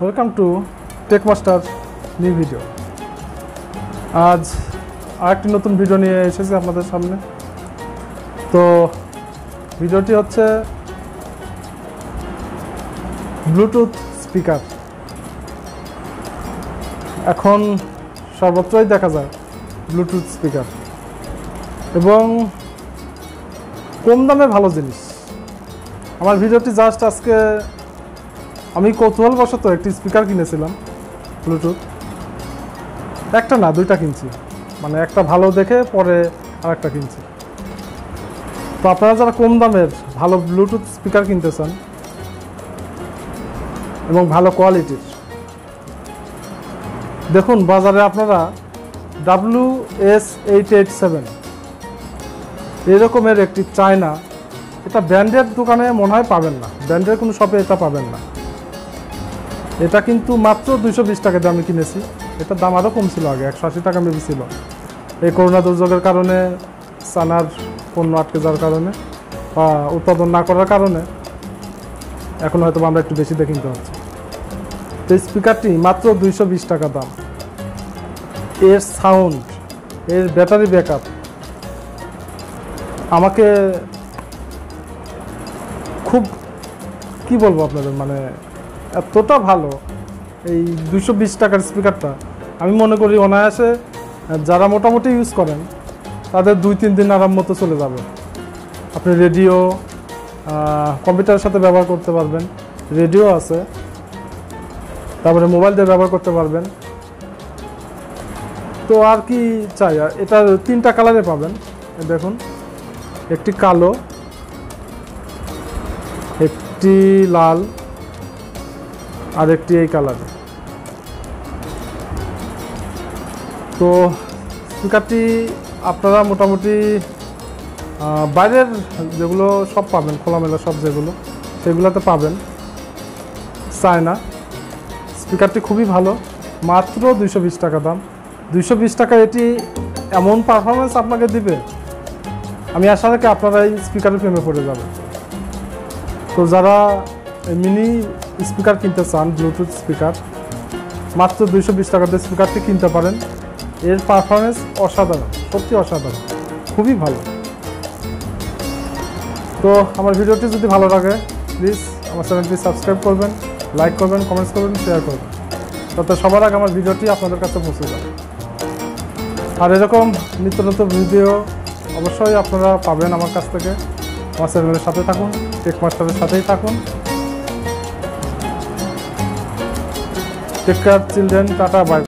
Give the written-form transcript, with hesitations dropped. Welcome to Techmaster's new video. आज आठ नोटुन video नहीं है ऐसे से हम लोग सामने तो वीडियो टी होते हैं ब्लूटूथ स्पीकर अखोन सर्वत्र देखा जाए ब्लूटूथ स्पीकर एवं कम दामे ভালো জিনিস আমার ভিডিওটি জাস্ট আজকে আমি কৌতূহলবশত একটি স্পিকার কিনেছিলাম ব্লুটুথ একটা না দুইটা কিনছি মানে একটা ভালো দেখে পরে আরেকটা কিনছি তো আপনারা যারা কম দামের ভালো ব্লুটুথ স্পিকার কিনতে চান এবং ভালো কোয়ালিটির দেখুন বাজারে আপনারা WS887 এরকমের একটি চায়না এটা ব্র্যান্ডের দোকানে মনে হয় পাবেন না ব্র্যান্ডের কোনো শপে এটা পাবেন না এটা কিন্তু মাত্র 220 টাকা দামে কিনেছি এটা দাম আরো কম ছিল আগে 180 টাকা মেবি ছিল এই করোনা দুর্যোগের কারণে সানার পণ্য আটকে যাওয়ার কারণে বা উৎপাদন না করার কারণে এখন হয়তো আমরা একটু বেশি দিয়ে কিনতে হচ্ছে তো স্পিকারটি মাত্র 220 টাকা দাম এর সাউন্ড এর ব্যাটারি ব্যাকআপ আমাকে খুব কি বলবো আপনাদের মানে এতটা ভালো এই 220 টাকার স্পিকারটা আমি মনে করি অনায়াসে যারা মোটামুটি ইউজ করেন তাদের 2-3 দিন আরাম মতো চলে যাবে আপনি রেডিও কম্পিউটারের সাথে ব্যবহার করতে পারবেন রেডিও আছে তারপরে মোবাইল দিয়ে ব্যবহার করতে পারবেন তো আর কি চাই এটা তিনটা কালারে পাবেন দেখুন একটি কালো একটি লাল আর একটি এই কালার তো স্পিকারটি আপনারা মোটামুটি বাইরের যেগুলো সব পাবেন খোলামেলা সব যেগুলো সেগুলোতে পাবেন চায়না স্পিকারটি খুবই ভালো মাত্র 220 টাকা দাম 220 টাকা এটি এমন পারফরম্যান্স আপনাকে দিবে আমি আশা রাখি আপনারা এই স্পিকারের প্রেমে পড়ে যাবেন তো যারা মিনি স্পিকার কিনতে চান ব্লুটুথ স্পিকার মাত্র 220 টাকা দিয়ে স্পিকারটি কিনতে পারেন এর পারফরম্যান্স অসাধারণ সত্যি অসাধারণ খুবই ভালো তো আমার ভিডিওটি যদি ভালো লাগে প্লিজ আমার চ্যানেলটি সাবস্ক্রাইব করবেন লাইক করবেন কমেন্টস করবেন শেয়ার করবেন যাতে সবার আগে আমার ভিডিওটি আপনাদের কাছে পৌঁছে যায় আর এরকম নিত্য নতুন ভিডিও অবশ্যই আপনারা পাবেন আমার কাছ থেকে আমার চ্যানেলের সাথে থাকুন টেকমাস্টারের সাথেই থাকুন Take care, children. Tata, bye.